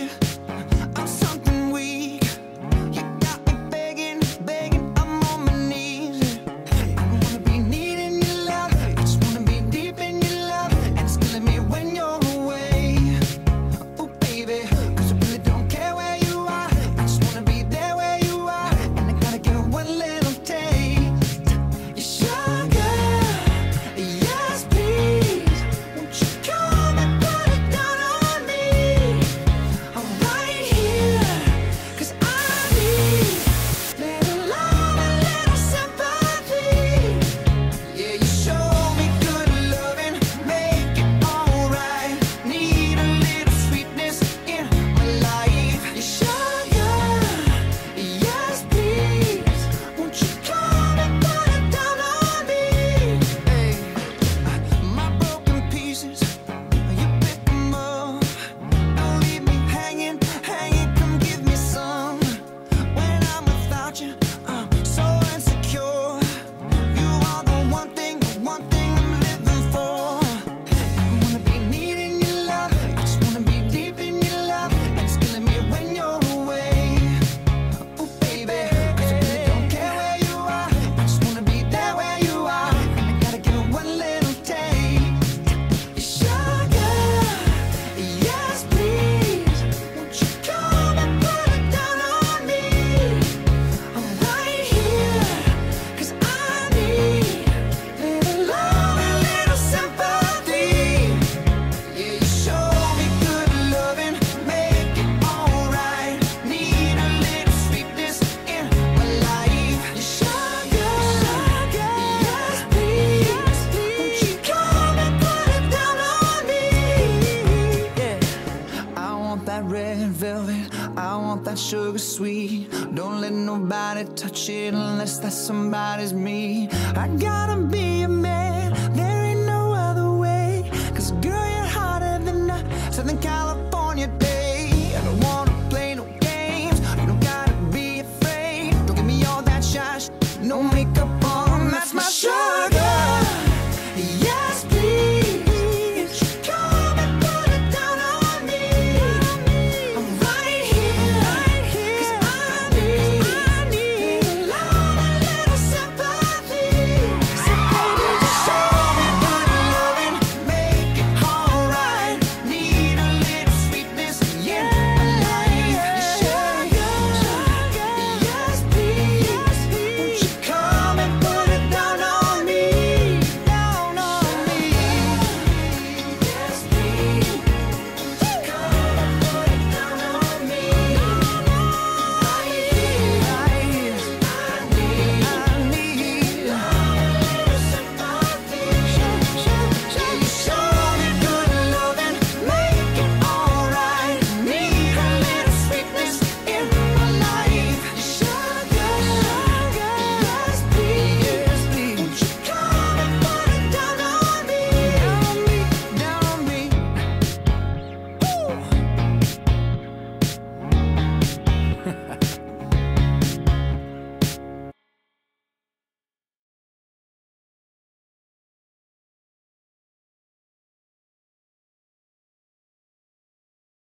without you, I'm something weak. You got me begging, begging, I'm on my knees. I don't wanna be needing your love, I just wanna be deep in your love, and it's killing me when you're away. Oh baby, cause I really don't care where you are, I just wanna be there where you are, and I gotta get one little taste. Your sugar, yes please, won't you come and put it down on me? I'm right here, cause I need little love and little sympathy. Yeah, you show me good loving, make it alright. Need a little sweetness in my life. Your sugar, yes please, won't you come and put it down on me? Hey, my broken pieces, you pick them up, don't leave me hanging, hanging, come give me some. When I'm without you, I'm so insecure. You are the one thing I'm living for. I don't wanna be needing your love, I just wanna be deep in your love, and it's killing me when you're away. Oh baby, cause I really don't care where you are, I just wanna be there where you are, and I gotta get one little taste. Sugar, yes please, won't you come and put it down on me? I'm right here, cause I need little love and little sympathy. Yeah, you show me good loving, make it alright. Need a little sweetness in my life. Your sugar, yes please, won't you come and put it down on me? Yeah. I want that red velvet, I want that sugar sweet. Don't let nobody touch it unless that somebody's me. I gotta be a man.